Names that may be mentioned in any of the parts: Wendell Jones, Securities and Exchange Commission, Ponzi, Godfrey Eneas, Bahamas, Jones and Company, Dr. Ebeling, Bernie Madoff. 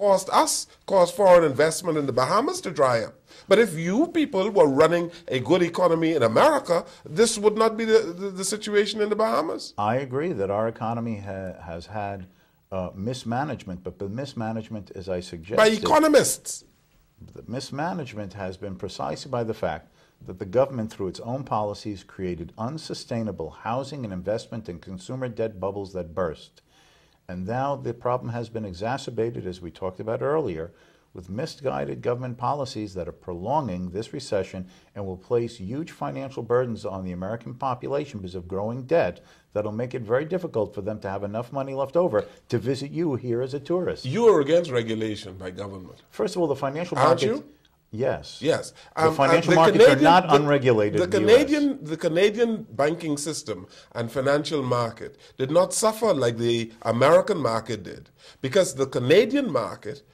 caused foreign investment in the Bahamas to dry up. But if you people were running a good economy in America, this would not be the situation in the Bahamas. I agree that our economy has had mismanagement, but the mismanagement, as I suggested, by economists. The mismanagement has been precisely by the fact that the government, through its own policies, created unsustainable housing and investment and consumer debt bubbles that burst. And now the problem has been exacerbated, as we talked about earlier, with misguided government policies that are prolonging this recession and will place huge financial burdens on the American population because of growing debt that'll make it very difficult for them to have enough money left over to visit you here as a tourist. You are against regulation by government. First of all, the financial markets... Aren't you? Yes. Yes. The financial markets are not unregulated. The Canadian banking system and financial market did not suffer like the American market did, because the Canadian market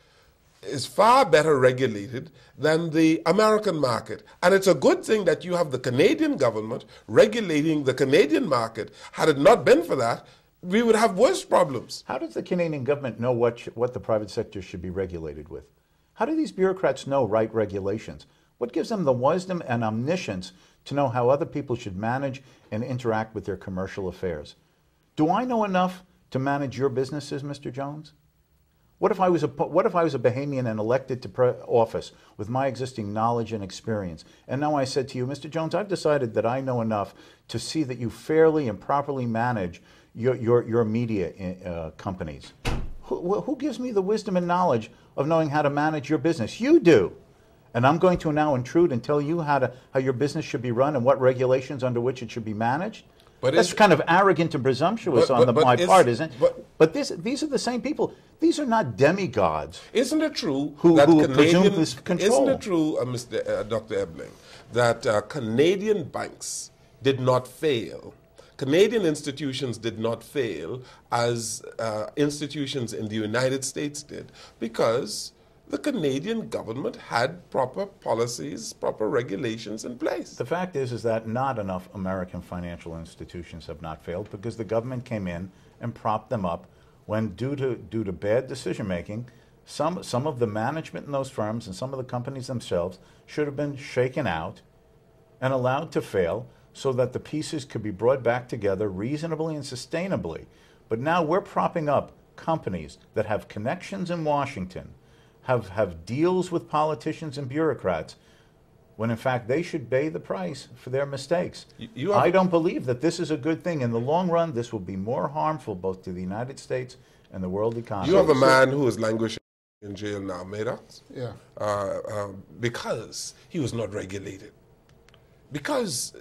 is far better regulated than the American market. And it's a good thing that you have the Canadian government regulating the Canadian market. Had it not been for that, we would have worse problems. How does the Canadian government know what the private sector should be regulated with? How do these bureaucrats know right regulations? What gives them the wisdom and omniscience to know how other people should manage and interact with their commercial affairs? Do I know enough to manage your businesses, Mr. Jones? What if I was a Bahamian and elected to office with my existing knowledge and experience, and now I said to you, Mr. Jones, I've decided that I know enough to see that you fairly and properly manage your media companies. Who gives me the wisdom and knowledge of knowing how to manage your business? You do. And I'm going to now intrude and tell you how your business should be run and what regulations under which it should be managed? But that's kind of arrogant and presumptuous on my part, isn't it? But these are the same people. These are not demigods. Isn't it true who presume this control? Isn't it true, Dr. Ebeling, that Canadian banks did not fail, Canadian institutions did not fail as institutions in the United States did, because the Canadian government had proper policies, proper regulations in place. The fact is that not enough American financial institutions have not failed because the government came in and propped them up when, due to bad decision-making, some of the management in those firms and some of the companies themselves should have been shaken out and allowed to fail so that the pieces could be brought back together reasonably and sustainably. But now we're propping up companies that have connections in Washington, have deals with politicians and bureaucrats, when in fact they should pay the price for their mistakes. I don't believe that this is a good thing. In the long run, this will be more harmful both to the United States and the world economy. You have a man who is languishing in jail now, Madoff, yeah. Because he was not regulated, because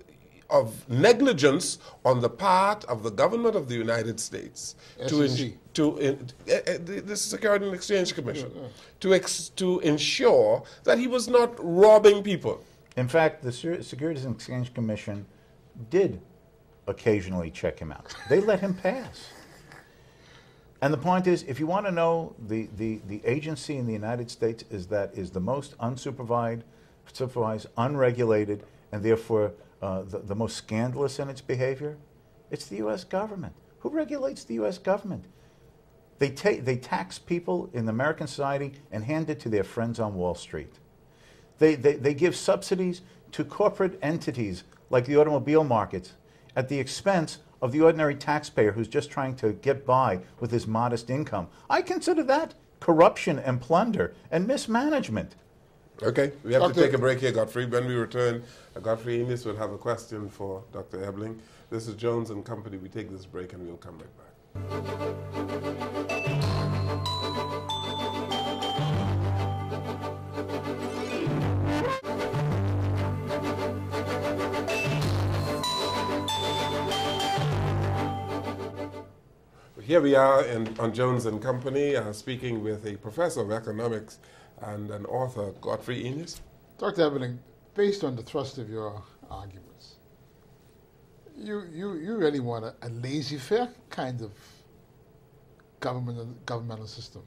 of negligence on the part of the government of the United States, the Securities and Exchange Commission, yeah, yeah, to ensure that he was not robbing people. In fact, the Securities and Exchange Commission did occasionally check him out. They let him pass. And the point is, if you want to know, the agency in the United States is the most unsupervised, unregulated, and therefore the most scandalous in its behavior, it's the U.S. government. Who regulates the U.S. government? They tax people in American society and hand it to their friends on Wall Street. They give subsidies to corporate entities like the automobile markets at the expense of the ordinary taxpayer who's just trying to get by with his modest income. I consider that corruption and plunder and mismanagement. Okay, we have to take a break here, Godfrey. When we return, Godfrey Eneas will have a question for Dr. Ebeling. This is Jones and Company. We take this break and we'll come right back. Here we are on Jones and Company, speaking with a professor of economics and an author, Godfrey Eneas. Dr. Ebeling, based on the thrust of your arguments, you really want a laissez-faire kind of governmental system.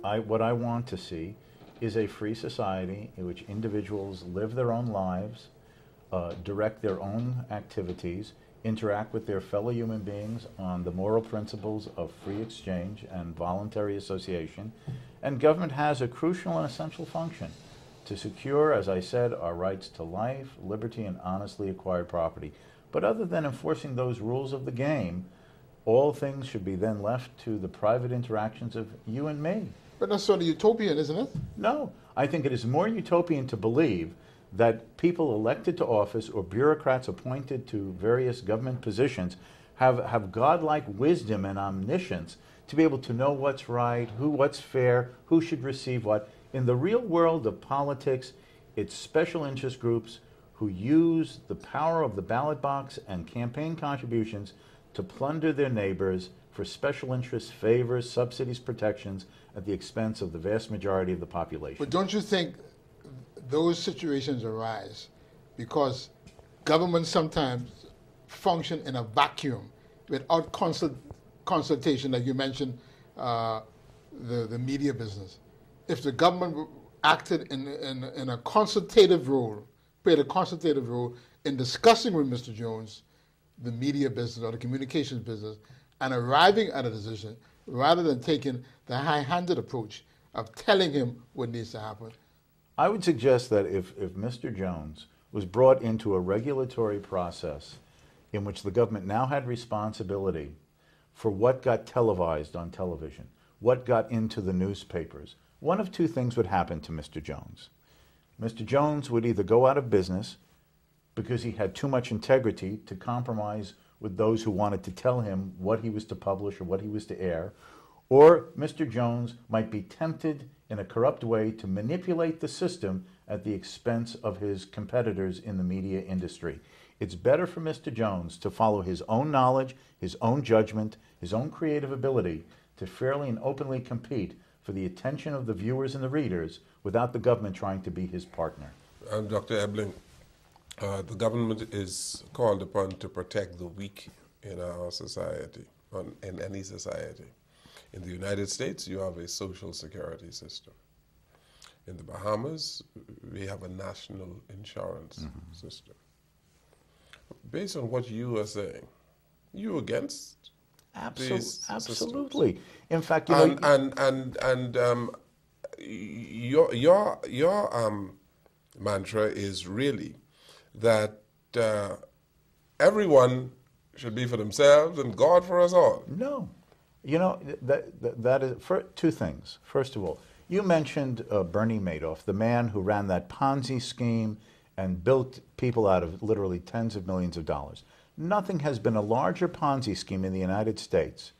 What I want to see is a free society in which individuals live their own lives, direct their own activities, interact with their fellow human beings on the moral principles of free exchange and voluntary association, And government has a crucial and essential function to secure, as I said, our rights to life, liberty, and honestly acquired property. But other than enforcing those rules of the game, all things should be then left to the private interactions of you and me. But that's sort of utopian, isn't it? No. I think it is more utopian to believe that people elected to office or bureaucrats appointed to various government positions have godlike wisdom and omniscience to be able to know what's right, what's fair, who should receive what. In the real world of politics, it's special interest groups who use the power of the ballot box and campaign contributions to plunder their neighbors for special interests, favors, subsidies, protections at the expense of the vast majority of the population. But don't you think those situations arise because governments sometimes function in a vacuum without consultation, that you mentioned, the media business? If the government acted in a consultative role, played a consultative role in discussing with Mr. Jones the media business or the communications business and arriving at a decision, rather than taking the high-handed approach of telling him what needs to happen. I would suggest that if Mr. Jones was brought into a regulatory process in which the government now had responsibility for what got televised on television, what got into the newspapers, one of two things would happen to Mr. Jones. Mr. Jones would either go out of business because he had too much integrity to compromise with those who wanted to tell him what he was to publish or what he was to air, or Mr. Jones might be tempted in a corrupt way to manipulate the system at the expense of his competitors in the media industry. It's better for Mr. Jones to follow his own knowledge, his own judgment, his own creative ability to fairly and openly compete for the attention of the viewers and the readers without the government trying to be his partner. Dr. Ebeling, the government is called upon to protect the weak in our society, in any society. In the United States, you have a social security system. In the Bahamas, we have a national insurance system. Based on what you are saying, you against these absolutely systems. In fact, you know, your mantra is really that everyone should be for themselves and God for us all. No. You know, that is for two things. First of all, you mentioned Bernie Madoff, the man who ran that Ponzi scheme and built people out of literally tens of millions of dollars. Nothing has been a larger Ponzi scheme in the United States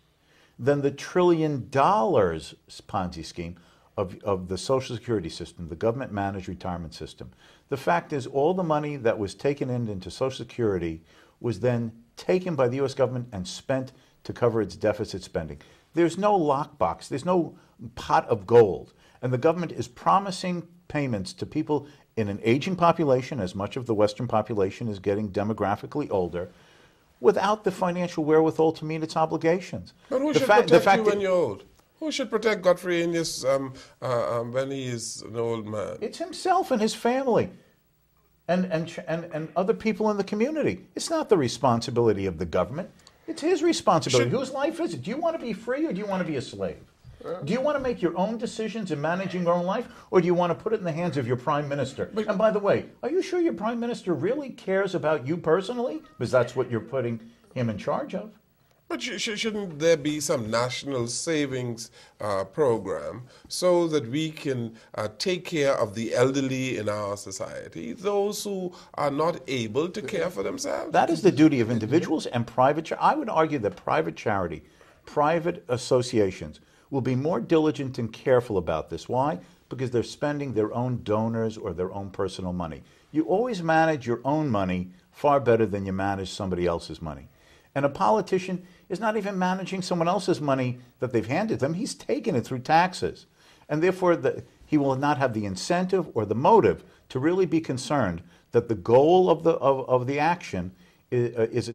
than the $1 trillion Ponzi scheme of the Social Security system, the government-managed retirement system. The fact is, all the money that was taken into Social Security was then taken by the U.S. government and spent to cover its deficit spending. There's no lockbox. There's no pot of gold. And the government is promising payments to people in an aging population, as much of the Western population is getting demographically older, without the financial wherewithal to meet its obligations. But who should protect you when you're old? Who should protect Godfrey Eneas when he is an old man? It's himself and his family and other people in the community. It's not the responsibility of the government. It's his responsibility. Whose life is it? Do you want to be free or do you want to be a slave? Do you want to make your own decisions in managing your own life, or do you want to put it in the hands of your prime minister? And by the way, are you sure your prime minister really cares about you personally? Because that's what you're putting him in charge of. But shouldn't there be some national savings program so that we can take care of the elderly in our society, those who are not able to care for themselves? That is the duty of individuals and private charity. I would argue that private charity, private associations will be more diligent and careful about this. Why? Because they're spending their own donors or their own personal money. You always manage your own money far better than you manage somebody else's money. And a politician is not even managing someone else's money that they've handed them. He's taken it through taxes. And therefore, he will not have the incentive or the motive to really be concerned that the goal of the action is